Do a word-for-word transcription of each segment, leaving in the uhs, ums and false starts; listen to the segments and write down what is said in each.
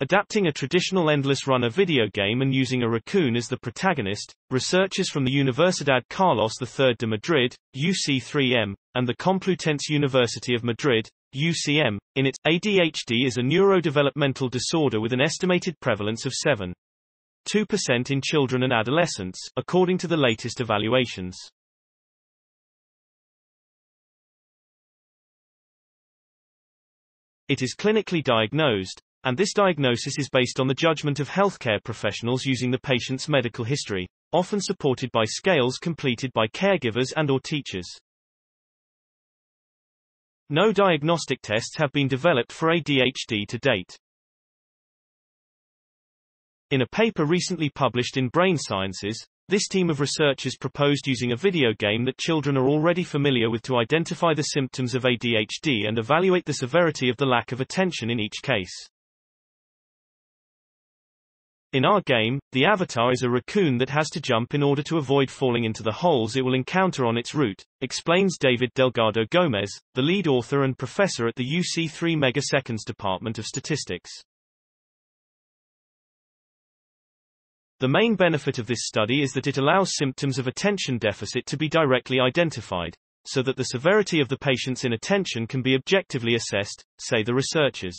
Adapting a traditional endless runner video game and using a raccoon as the protagonist, researchers from the Universidad Carlos the third de Madrid, U C three M, and the Complutense University of Madrid, U C M, in its A D H D is a neurodevelopmental disorder with an estimated prevalence of seven point two percent in children and adolescents, according to the latest evaluations. It is clinically diagnosed, and this diagnosis is based on the judgment of healthcare professionals using the patient's medical history, often supported by scales completed by caregivers and/or teachers. No diagnostic tests have been developed for A D H D to date. In a paper recently published in Brain Sciences, this team of researchers proposed using a video game that children are already familiar with to identify the symptoms of A D H D and evaluate the severity of the lack of attention in each case. In our game, the avatar is a raccoon that has to jump in order to avoid falling into the holes it will encounter on its route, explains David Delgado-Gómez, the lead author and professor at the U C three Megaseconds Department of Statistics. The main benefit of this study is that it allows symptoms of attention deficit to be directly identified, so that the severity of the patient's inattention can be objectively assessed, say the researchers.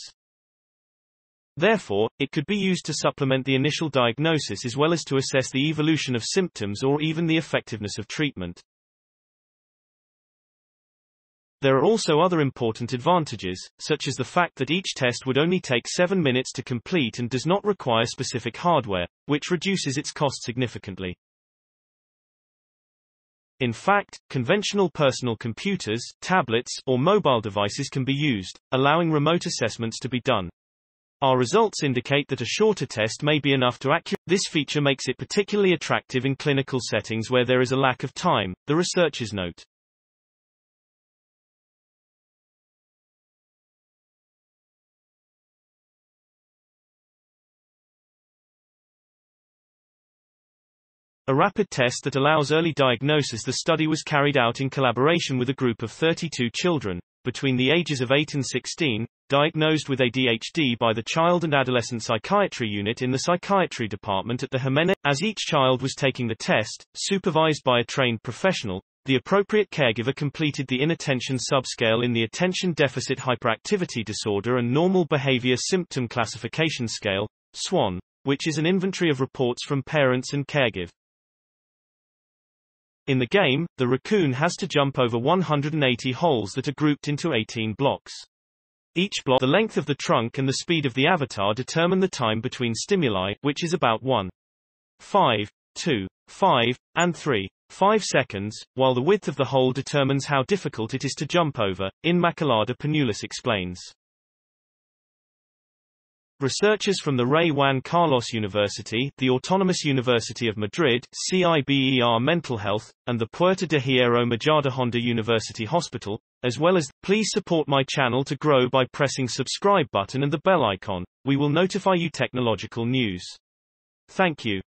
Therefore, it could be used to supplement the initial diagnosis as well as to assess the evolution of symptoms or even the effectiveness of treatment. There are also other important advantages, such as the fact that each test would only take seven minutes to complete and does not require specific hardware, which reduces its cost significantly. In fact, conventional personal computers, tablets, or mobile devices can be used, allowing remote assessments to be done. Our results indicate that a shorter test may be enough to accurately. This feature makes it particularly attractive in clinical settings where there is a lack of time, the researchers note. A rapid test that allows early diagnosis. The study was carried out in collaboration with a group of thirty-two children, between the ages of eight and sixteen, diagnosed with A D H D by the Child and Adolescent Psychiatry Unit in the Psychiatry Department at the Jiménez. As each child was taking the test, supervised by a trained professional, the appropriate caregiver completed the inattention subscale in the Attention Deficit Hyperactivity Disorder and Normal Behavior Symptom Classification Scale, SWAN, which is an inventory of reports from parents and caregivers. In the game, the raccoon has to jump over one hundred eighty holes that are grouped into eighteen blocks. Each block, the length of the trunk and the speed of the avatar determine the time between stimuli, which is about one point five, two point five, and three point five seconds, while the width of the hole determines how difficult it is to jump over, Inmaculada Penulis explains. Researchers from the Rey Juan Carlos University, the Autonomous University of Madrid, C I B E R Mental Health, and the Puerta de Hierro Majadahonda University Hospital, as well as, please support my channel to grow by pressing subscribe button and the bell icon. We will notify you technological news. Thank you.